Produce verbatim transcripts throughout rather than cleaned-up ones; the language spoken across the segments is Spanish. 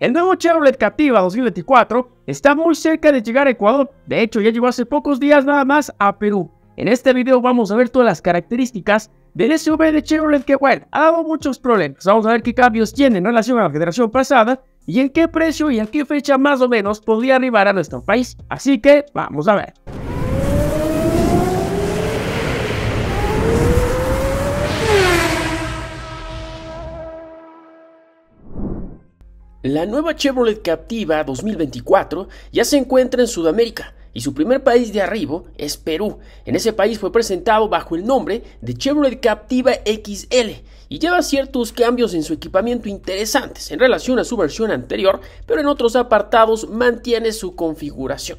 El nuevo Chevrolet Captiva dos mil veinticuatro está muy cerca de llegar a Ecuador, de hecho ya llegó hace pocos días nada más a Perú. En este video vamos a ver todas las características del S U V de Chevrolet que, bueno, ha dado muchos problemas. Vamos a ver qué cambios tiene en relación a la generación pasada y en qué precio y en qué fecha más o menos podría arribar a nuestro país. Así que vamos a ver. La nueva Chevrolet Captiva dos mil veinticuatro ya se encuentra en Sudamérica y su primer país de arribo es Perú. En ese país fue presentado bajo el nombre de Chevrolet Captiva equis ele y lleva ciertos cambios en su equipamiento interesantes en relación a su versión anterior, pero en otros apartados mantiene su configuración.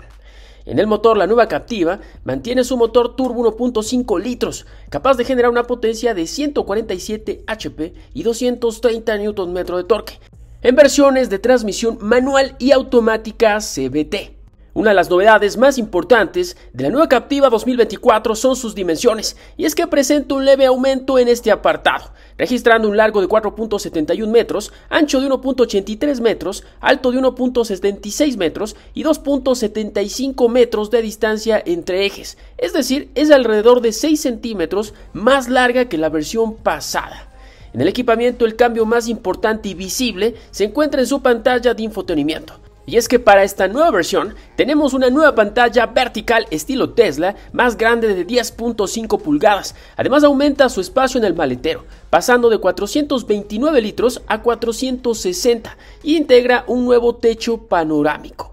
En el motor, la nueva Captiva mantiene su motor turbo uno punto cinco litros, capaz de generar una potencia de ciento cuarenta y siete hache pe y doscientos treinta newton metros de torque, en versiones de transmisión manual y automática ce ve te. Una de las novedades más importantes de la nueva Captiva dos mil veinticuatro son sus dimensiones, y es que presenta un leve aumento en este apartado, registrando un largo de cuatro punto setenta y uno metros, ancho de uno punto ochenta y tres metros, alto de uno punto setenta y seis metros y dos punto setenta y cinco metros de distancia entre ejes, es decir, es alrededor de seis centímetros más larga que la versión pasada. En el equipamiento, el cambio más importante y visible se encuentra en su pantalla de infotenimiento. Y es que para esta nueva versión tenemos una nueva pantalla vertical estilo Tesla más grande de diez punto cinco pulgadas. Además aumenta su espacio en el maletero, pasando de cuatrocientos veintinueve litros a cuatrocientos sesenta, y integra un nuevo techo panorámico.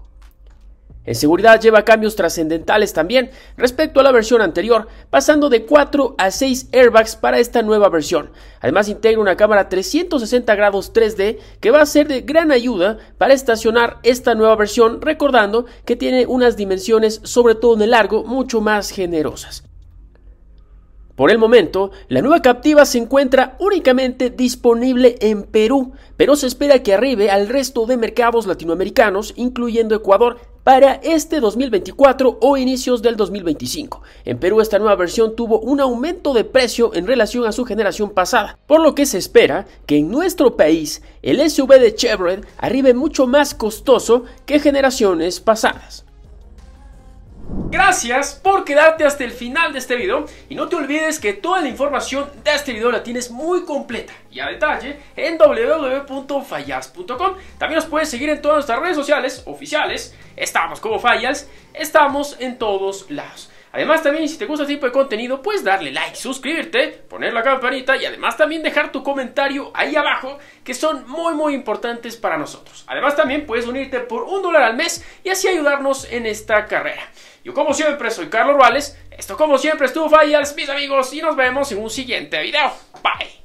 En seguridad lleva cambios trascendentales también respecto a la versión anterior, pasando de cuatro a seis airbags para esta nueva versión. Además integra una cámara trescientos sesenta grados tres de que va a ser de gran ayuda para estacionar esta nueva versión, recordando que tiene unas dimensiones, sobre todo en el largo, mucho más generosas. Por el momento, la nueva Captiva se encuentra únicamente disponible en Perú, pero se espera que arribe al resto de mercados latinoamericanos, incluyendo Ecuador, para este dos mil veinticuatro o inicios del dos mil veinticinco. En Perú, esta nueva versión tuvo un aumento de precio en relación a su generación pasada, por lo que se espera que en nuestro país el S U V de Chevrolet arribe mucho más costoso que generaciones pasadas. Gracias por quedarte hasta el final de este video, y no te olvides que toda la información de este video la tienes muy completa y a detalle en doble u doble u doble u punto fayals punto com. También nos puedes seguir en todas nuestras redes sociales oficiales, estamos como Fayals, estamos en todos lados. Además también, si te gusta este tipo de contenido, puedes darle like, suscribirte, poner la campanita y además también dejar tu comentario ahí abajo, que son muy muy importantes para nosotros. Además también puedes unirte por un dólar al mes y así ayudarnos en esta carrera. Yo como siempre soy Carlos Ruales, esto como siempre estuvo Fayals, mis amigos, y nos vemos en un siguiente video. Bye.